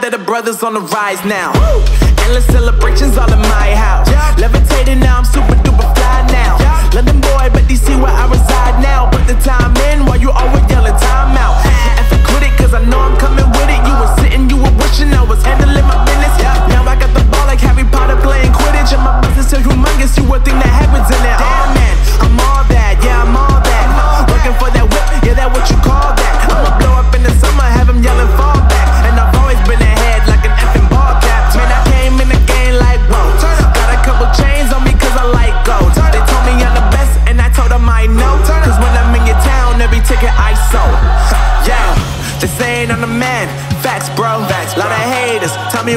that the brothers on the rise now. Woo! Endless celebrations all in my house. Yeah. Levitating now, I'm super duper fly now. Yeah. London boy, but DC where I reside now. Put the time in while you always yelling time out. And for quit it, cause I know I'm coming with it. You were sitting, you were wishing I was handling my business. Yeah. Now I got the ball like Harry Potter playing Quidditch. And my business is so humongous, you would think that happens in it. Damn man, I'm all that, yeah, I'm all that. Working for that whip, yeah, that what you call that. I'ma blow up in the summer, have him yelling fall back. And I've always been ahead like an effing ball cap. Man, I came in the game like, whoa. Got a couple chains on me cause I like gold. They told me I'm the best and I told them I know. Cause when I'm in your town, every ticket I sold. Yeah, they saying I'm the man, facts bro. Lot of haters, tell me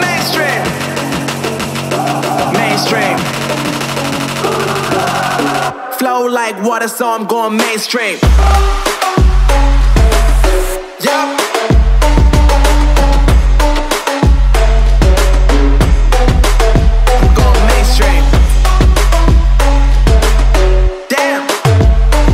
mainstream. Mainstream. Flow like water, so I'm going mainstream. Yeah. I'm going mainstream. Damn.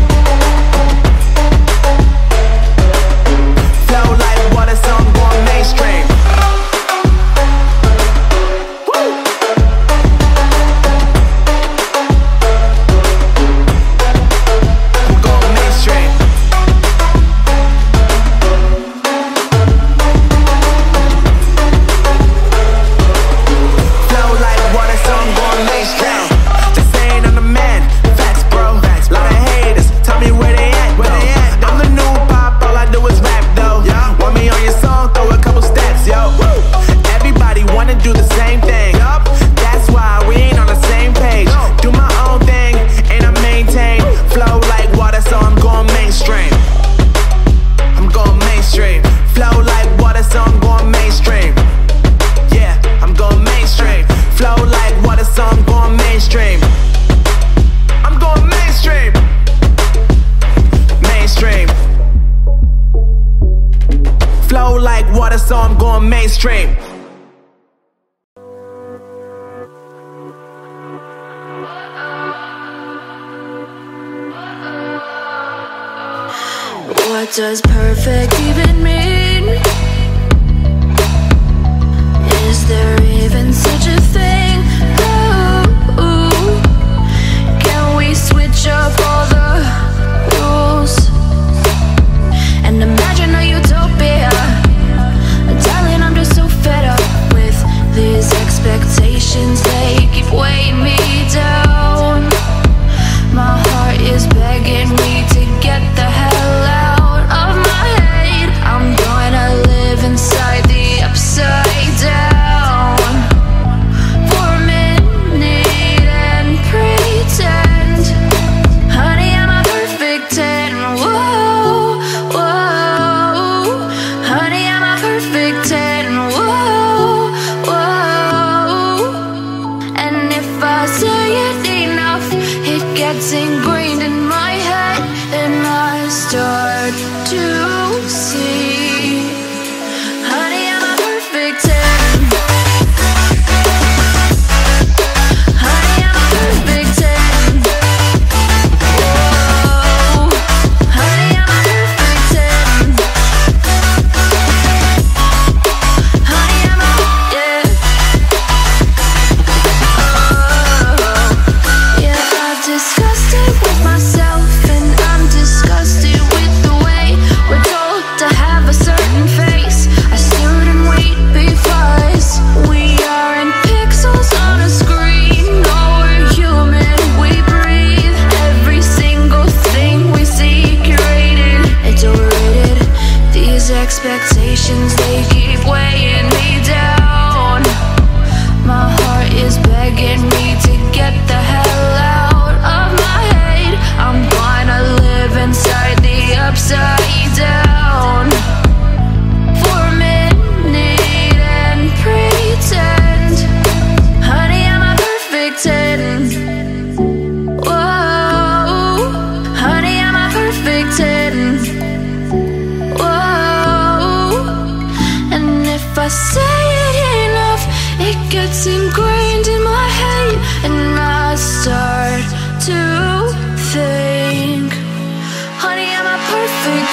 Flow like water, so I'm going mainstream. So I'm going mainstream. What does perfect even mean? Is there even such a thing? Ooh, can we switch up all the rules and imagine a utopia? Darling, I'm just so fed up with these expectations. They keep weighing me down. My heart is begging me to get the hell out of my head. I'm gonna live inside the upside down for a minute and pretend, honey, I'm a perfect 10. Whoa. Ingrained in my head, and I start to see, honey, I'm a perfect 10. Honey, I'm a perfect 10. Whoa, honey, I'm a perfect 10. Honey, I'm a, yeah. Oh, yeah, I've discussed with myself, and I'm disgusted with the way we're told to have a certain face. I stood and wait because we are in pixels on a screen. Oh, we're human, we breathe. Every single thing we see curated, it's overrated. These expectations, they keep weighing me down. My heart is begging me to get the hell out of my, I'm gonna live inside the upside down for a minute and pretend, Perseus.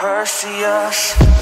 Perseus.